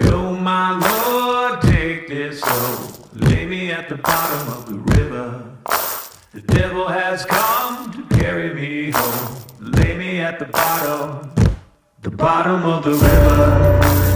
Oh my Lord, take this soul, lay me at the bottom of the river. The devil has come to carry me home, lay me at the bottom of the river.